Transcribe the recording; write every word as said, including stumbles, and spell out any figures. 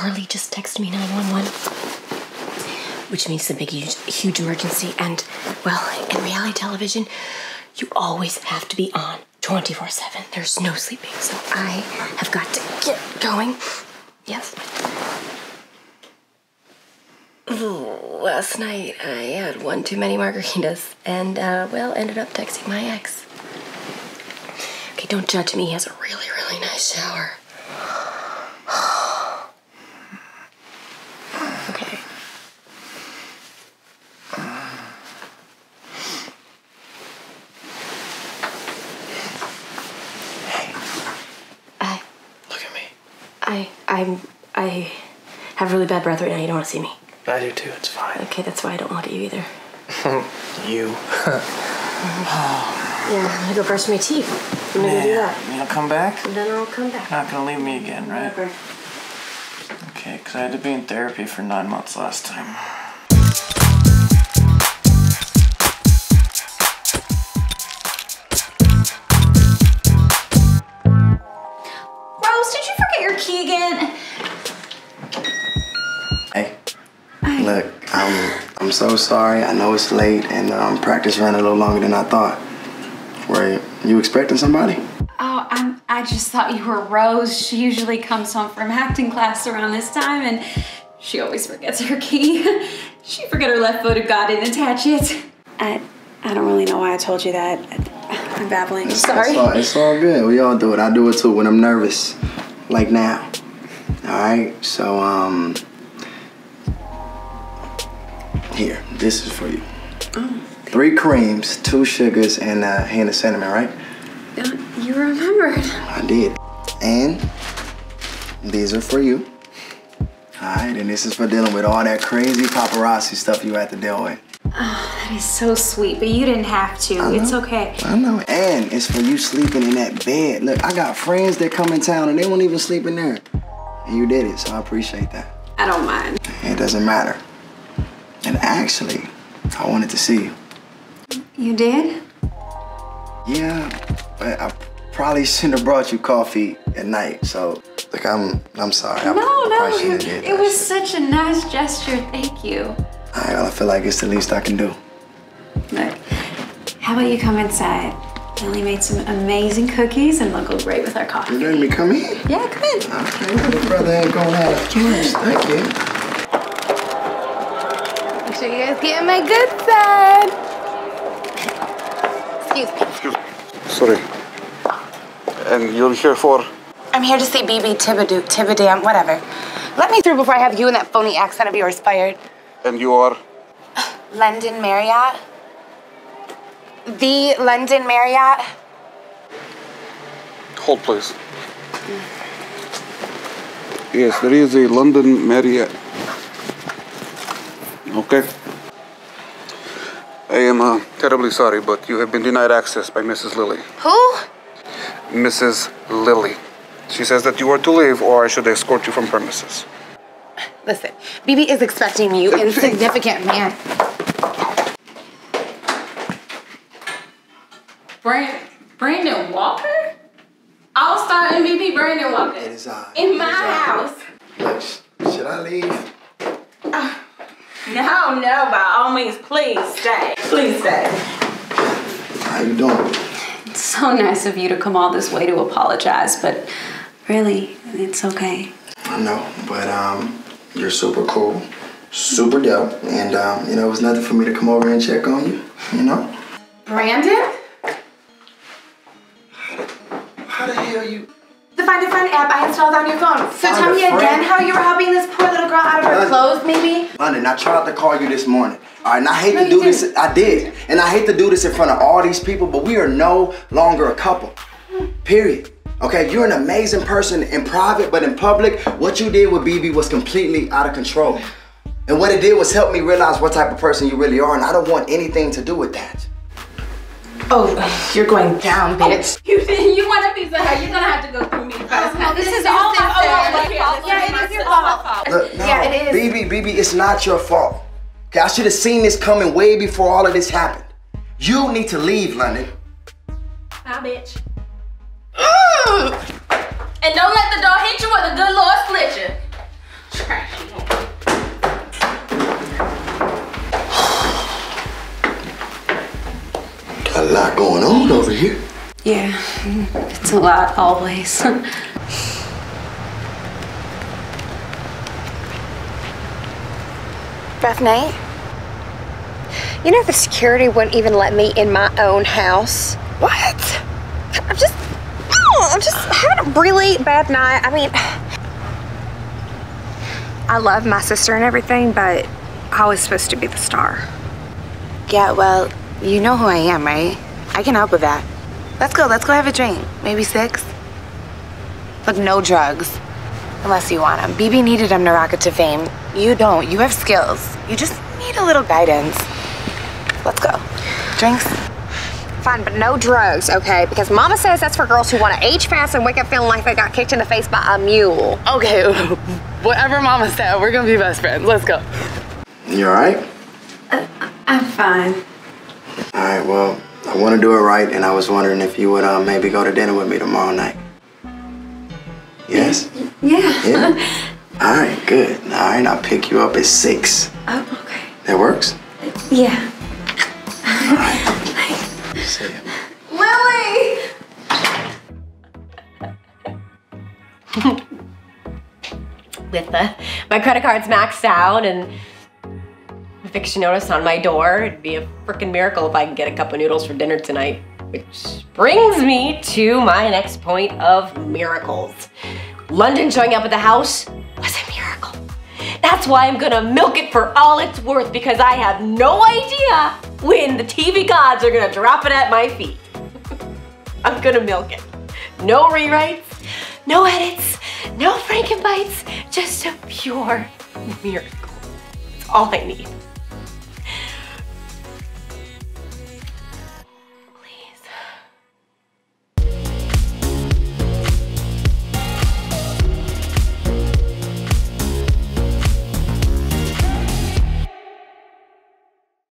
Carly just texted me nine one one, which means the big, huge, huge emergency. And, well, in reality television, you always have to be on twenty-four seven. There's no sleeping, so I have got to get going. Yes. Ooh, last night I had one too many margaritas and, uh, well, ended up texting my ex. Okay, don't judge me. He has a really, really nice shower. Okay. Hey. I... Look at me. I... I'm... I have really bad breath right now. You don't want to see me. I do too. It's fine. Okay, that's why I don't look at you either. You. Oh. Yeah, I'm gonna go brush my teeth. I'm gonna yeah. go do that. You'll come back? And then I'll come back. You're not gonna leave me again, right? Never. Okay, because I had to be in therapy for nine months last time. Rose, did you forget your key again? Hey. Hi. Look, I'm, I'm so sorry. I know it's late, and um, practice ran a little longer than I thought. Were you expecting somebody? Oh, I'm, I just thought you were Rose. She usually comes home from acting class around this time, and she always forgets her key. She forgot her left foot, got it, and attach it. I, I don't really know why I told you that. I, I'm babbling. It's, sorry. It's all, it's all good. We all do it. I do it too when I'm nervous, like now. All right. So, um, here, this is for you. Oh. Three creams, two sugars, and a hand of cinnamon, right? Uh, you remembered. I did. And these are for you. All right, and this is for dealing with all that crazy paparazzi stuff you had to deal with. Oh, that is so sweet, but you didn't have to. It's okay. I know, and it's for you sleeping in that bed. Look, I got friends that come in town and they won't even sleep in there. And you did it, so I appreciate that. I don't mind. It doesn't matter. And actually, I wanted to see you. You did? Yeah, but I probably shouldn't have brought you coffee at night. So, like, I'm, I'm sorry. No, I, I no, you, it was shit. Such a nice gesture. Thank you. All right, well, I feel like it's the least I can do. Look, how about you come inside? Lily made some amazing cookies and they'll go great with our coffee. You letting me come in? Yeah, come in. Okay, well, brother ain't gonna have too much. Thank you. Make sure you guys get in my good side. Excuse me. Sorry. And you're here for? I'm here to see B B Tivaduke, Tivadam, whatever. Let me through before I have you and that phony accent of yours fired. And you are? London Marriott. The London Marriott. Hold, please. Mm. Yes, there is a London Marriott. Okay. I am uh, terribly sorry, but you have been denied access by Missus Lily. Who? Missus Lily. She says that you are to leave or I should escort you from premises. Listen, B B is expecting you, insignificant man. Brand Brandon Walker? All-star M V P Brandon Walker. It is I. In my house. Look, should I leave? Uh, No, no, by all means, please stay. Please stay. How you doing? It's so nice of you to come all this way to apologize, but really, it's okay. I know, but um, you're super cool, super dope, and um, you know, it was nothing for me to come over and check on you, you know? Brandon? How the, how the hell you... The Find a Friend app I installed on your phone. So tell me again how you were helping this poor little girl out of her clothes, maybe? London, I tried to call you this morning. All right, and I hate to do this. I did. And I hate to do this in front of all these people, but we are no longer a couple. Period. Okay, you're an amazing person in private, but in public, what you did with B B was completely out of control. And what it did was help me realize what type of person you really are, and I don't want anything to do with that. Oh, you're going down, bitch. You, you want a piece of her, you're gonna have to go through me first. Oh, no, this, this is all my fault. Yeah, it is your fault. Look, no, yeah, it is. B B, B B, it's not your fault. Okay, I should have seen this coming way before all of this happened. You need to leave, London. Bye, bitch. Ooh. And don't let the door hit you or the good Lord split you. crashing off. Got a lot going on over here. Yeah, it's a lot always. Rough night. You know the security wouldn't even let me in my own house. What? I'm just, oh, I'm just having a really bad night. I mean, I love my sister and everything, but I was supposed to be the star. Yeah, well, you know who I am, right? I can help with that. Let's go, let's go have a drink. Maybe six? Look, no drugs. Unless you want them. B B needed them to rocket to fame. You don't, you have skills. You just need a little guidance. Let's go. Drinks? Fine, but no drugs, okay? Because Mama says that's for girls who want to age fast and wake up feeling like they got kicked in the face by a mule. Okay, whatever Mama said, we're gonna be best friends. Let's go. You all right? Uh, I'm fine. All right, well, I want to do it right, and I was wondering if you would uh, maybe go to dinner with me tomorrow night. Yes? Yeah. Yeah? All right, good. All right, I'll pick you up at six. Oh, okay. That works? Yeah. All right. Thanks. See ya. Lily! With the, my credit card's maxed out and eviction notice on my door. It'd be a freaking miracle if I could get a cup of noodles for dinner tonight, which brings me to my next point of miracles. London showing up at the house was a miracle. That's why I'm gonna milk it for all it's worth, because I have no idea when the T V gods are gonna drop it at my feet. I'm gonna milk it. No rewrites, no edits, no Frankenbites, just a pure miracle. That's all I need.